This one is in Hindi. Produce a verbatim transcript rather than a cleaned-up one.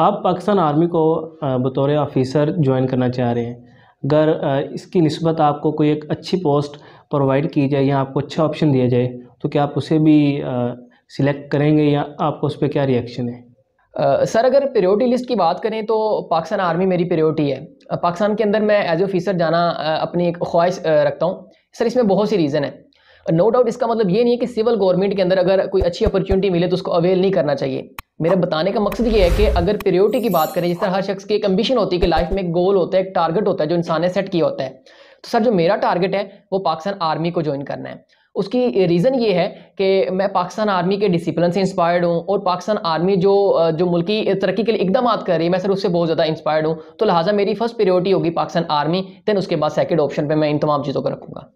आप पाकिस्तान आर्मी को बतौर ऑफिसर ज्वाइन करना चाह रहे हैं, अगर इसकी निस्बत आपको कोई एक अच्छी पोस्ट प्रोवाइड की जाए या आपको अच्छा ऑप्शन दिया जाए तो क्या आप उसे भी सिलेक्ट करेंगे या आपको उस पर क्या रिएक्शन है? आ, सर अगर प्रायोरिटी लिस्ट की बात करें तो पाकिस्तान आर्मी मेरी प्रायोरिटी है। पाकिस्तान के अंदर मैं एज ऑफिसर जाना अपनी एक ख्वाहिश रखता हूँ। सर इसमें बहुत सी रीज़न है, नो डाउट। इसका मतलब ये नहीं है कि सिविल गवर्नमेंट के अंदर अगर कोई अच्छी अपॉर्चुनिटी मिले तो उसको अवेल नहीं करना चाहिए। मेरा बताने का मकसद ये है कि अगर प्रायोरिटी की बात करें, जिस तरह हर शख्स की एक एम्बिशन होती है कि लाइफ में एक गोल होता है, एक टारगेट होता है जो इंसान ने सेट किया होता है, तो सर जो मेरा टारगेट है वो पाकिस्तान आर्मी को ज्वाइन करना है। उसकी रीज़न ये है कि मैं पाकिस्तान आर्मी के डिसिप्लिन से इंस्पायर्ड हूँ और पाकिस्तान आर्मी जो जो मुल्की तरक्की के लिए इकदाम कर रही है, मैं सर उससे बहुत ज़्यादा इंस्पायर्ड हूँ। तो लिहाजा मेरी फर्स्ट प्रायोरिटी होगी पाकिस्तान आर्मी, दैन उसके बाद सेकेंड ऑप्शन पर मैं इन तमाम चीज़ों को रखूँगा।